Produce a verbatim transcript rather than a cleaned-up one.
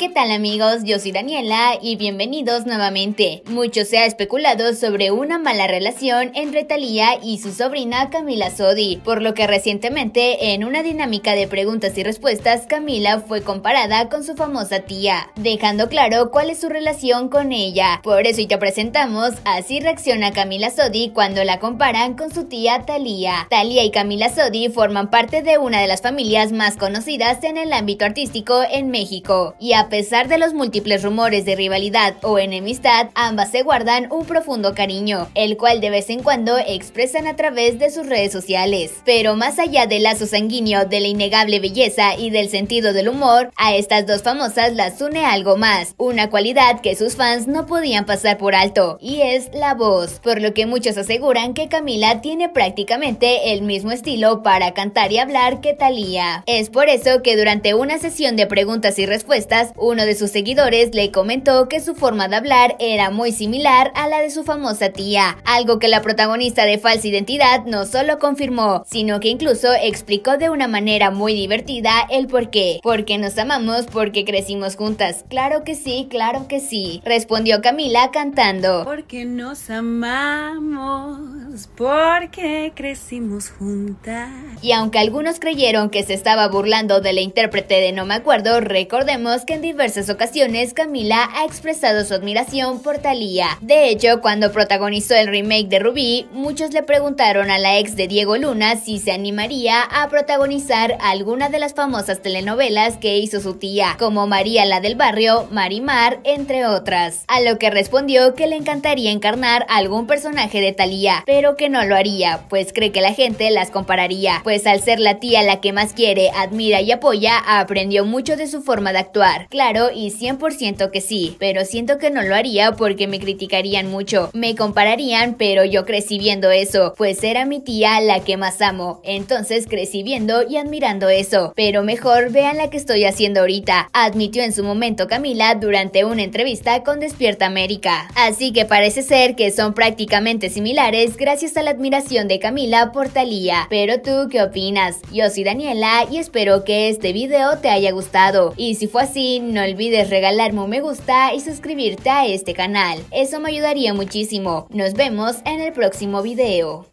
¿Qué tal amigos? Yo soy Daniela y bienvenidos nuevamente. Mucho se ha especulado sobre una mala relación entre Thalía y su sobrina Camila Sodi, por lo que recientemente en una dinámica de preguntas y respuestas Camila fue comparada con su famosa tía, dejando claro cuál es su relación con ella. Por eso y te presentamos así reacciona Camila Sodi cuando la comparan con su tía Thalía. Thalía y Camila Sodi forman parte de una de las familias más conocidas en el ámbito artístico en México y a A pesar de los múltiples rumores de rivalidad o enemistad, ambas se guardan un profundo cariño, el cual de vez en cuando expresan a través de sus redes sociales. Pero más allá del lazo sanguíneo, de la innegable belleza y del sentido del humor, a estas dos famosas las une algo más, una cualidad que sus fans no podían pasar por alto, y es la voz, por lo que muchos aseguran que Camila tiene prácticamente el mismo estilo para cantar y hablar que Thalía. Es por eso que durante una sesión de preguntas y respuestas, uno de sus seguidores le comentó que su forma de hablar era muy similar a la de su famosa tía, algo que la protagonista de Falsa Identidad no solo confirmó, sino que incluso explicó de una manera muy divertida el por qué. Porque nos amamos, porque crecimos juntas. Claro que sí, claro que sí, respondió Camila cantando. Porque nos amamos, porque crecimos juntas. Y aunque algunos creyeron que se estaba burlando de la intérprete de No Me Acuerdo, recordemos que en diversas ocasiones Camila ha expresado su admiración por Thalía. De hecho, cuando protagonizó el remake de Rubí, muchos le preguntaron a la ex de Diego Luna si se animaría a protagonizar alguna de las famosas telenovelas que hizo su tía, como María la del Barrio, Marimar, entre otras, a lo que respondió que le encantaría encarnar a algún personaje de Thalía, pero que no lo haría, pues cree que la gente las compararía, pues al ser la tía la que más quiere, admira y apoya, aprendió mucho de su forma de actuar. Claro y cien por ciento que sí, pero siento que no lo haría porque me criticarían mucho, me compararían, pero yo crecí viendo eso, pues era mi tía la que más amo, entonces crecí viendo y admirando eso, pero mejor vean la que estoy haciendo ahorita, admitió en su momento Camila durante una entrevista con Despierta América. Así que parece ser que son prácticamente similares gracias a la admiración de Camila por Thalía. Pero tú, ¿qué opinas? Yo soy Daniela y espero que este video te haya gustado, y si fue así, no olvides regalarme un me gusta y suscribirte a este canal, eso me ayudaría muchísimo. Nos vemos en el próximo video.